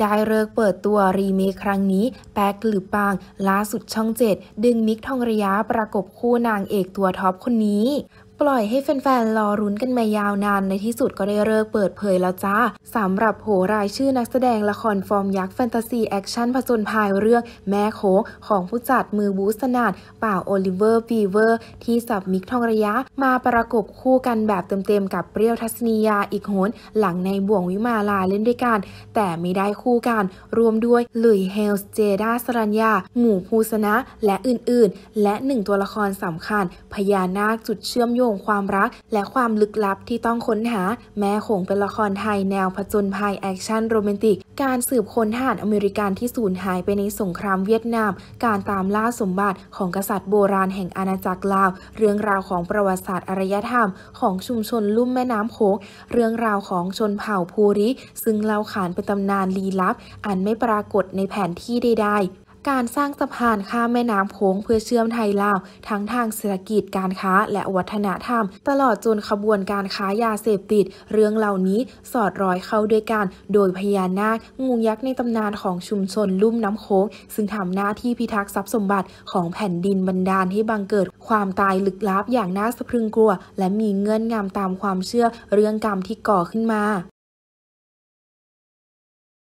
ได้เลิกเปิดตัวรีเมคครั้งนี้แป๊กหรือปางล่าสุดช่อง7ดึงมิกทองระยะประกบคู่นางเอกตัวท็อปคนนี้ปล่อยให้แฟนๆรอรุ้นกันมายาวนานในที่สุดก็ได้เลิกเปิดเผยแล้วจ้าสำหรับโผรายชื่อนักแสดงละครฟอร์มยักษ์แฟนตาซีแอคชั่นผจญภัยเรื่องแม่โขงของผู้จัดมือบูสนาดป่าวโอลิเวอร์ฟีเวอร์ที่สับมิกทองระยะมาประกบคู่กันแบบเต็มๆกับเปรี้ยวทัศนียาอีกโหนหลังในบ่วงวิมาลาเล่นด้วยกันแต่ไม่ได้คู่กันรวมด้วยหลุยเฮลส์เจด้าสรัญญาหมู่ภูสนะและอื่นๆและหนึ่งตัวละครสำคัญพญานาคจุดเชื่อมโยงความรักและความลึกลับที่ต้องค้นหาแม่โขงเป็นละครไทยแนวผจญภัยแอคชั่นโรแมนติกการสืบค้นทหารอเมริกันที่สูญหายไปในสงครามเวียดนามการตามล่าสมบัติของกษัตริย์โบราณแห่งอาณาจักรลาวเรื่องราวของประวัติศาสตร์อารยธรรมของชุมชนลุ่มแม่น้ำโขงเรื่องราวของชนเผ่าภูริซึ่งเล่าขานเป็นตำนานลี้ลับอันไม่ปรากฏในแผนที่ใดๆการสร้างสะพานข้ามแม่น้ำโขงเพื่อเชื่อมไทยลาวทั้งทางเศรษฐกิจการค้าและวัฒนธรรมตลอดจนขบวนการค้ายาเสพติดเรื่องเหล่านี้สอดร้อยเข้าด้วยกันโดยพญานาคงูยักษ์ในตำนานของชุมชนลุ่มน้ำโขงซึ่งทำหน้าที่พิทักษ์ทรัพย์สมบัติของแผ่นดินบันดาลให้บังเกิดความตายลึกลับอย่างน่าสะพรึงกลัวและมีเงื่อนงำตามความเชื่อเรื่องกรรมที่ก่อขึ้นมา